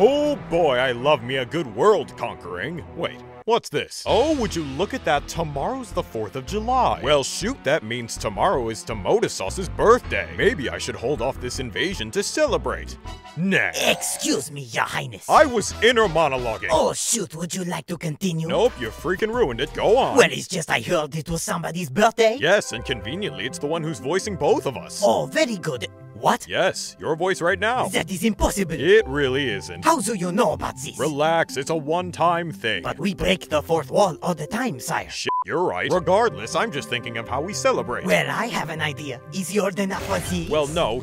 Oh boy, I love me a good world conquering. Wait, what's this? Oh, would you look at that, tomorrow's the 4th of July. Well shoot, that means tomorrow is Tomotasauce's birthday. Maybe I should hold off this invasion to celebrate. Nah. Excuse me, your highness. I was inner monologuing. Oh shoot, would you like to continue? Nope, you freaking ruined it, go on. Well, it's just I heard it was somebody's birthday. Yes, and conveniently it's the one who's voicing both of us. Oh, very good. What? Yes, your voice right now. That is impossible. It really isn't. How do you know about this? Relax, it's a one-time thing. But we break the fourth wall all the time, sire. Shit, you're right. Regardless, I'm just thinking of how we celebrate. Well, I have an idea. Is your dinner for this? Well, no,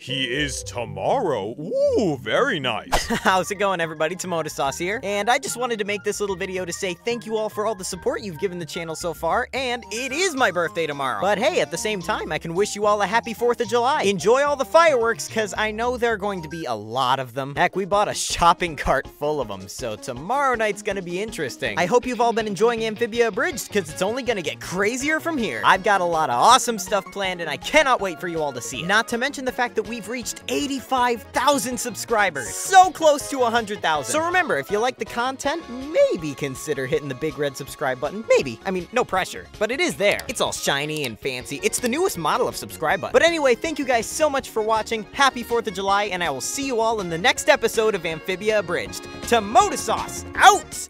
he is tomorrow. Ooh, very nice. How's it going, everybody? Tomotasauce here. And I just wanted to make this little video to say thank you all for all the support you've given the channel so far. And it is my birthday tomorrow. But hey, at the same time, I can wish you all a happy 4th of July. Enjoy all the fireworks, because I know there are going to be a lot of them. Heck, we bought a shopping cart full of them, so tomorrow night's going to be interesting. I hope you've all been enjoying Amphibia Abridged, because it's only going to get crazier from here. I've got a lot of awesome stuff planned, and I cannot wait for you all to see it. Not to mention the fact that we've reached 85,000 subscribers. So close to 100,000. So remember, if you like the content, maybe consider hitting the big red subscribe button. Maybe. I mean, no pressure. But it is there. It's all shiny and fancy. It's the newest model of subscribe button. But anyway, thank you guys so much for watching. Happy 4th of July, and I will see you all in the next episode of Amphibia Abridged. Tomotasauce, out!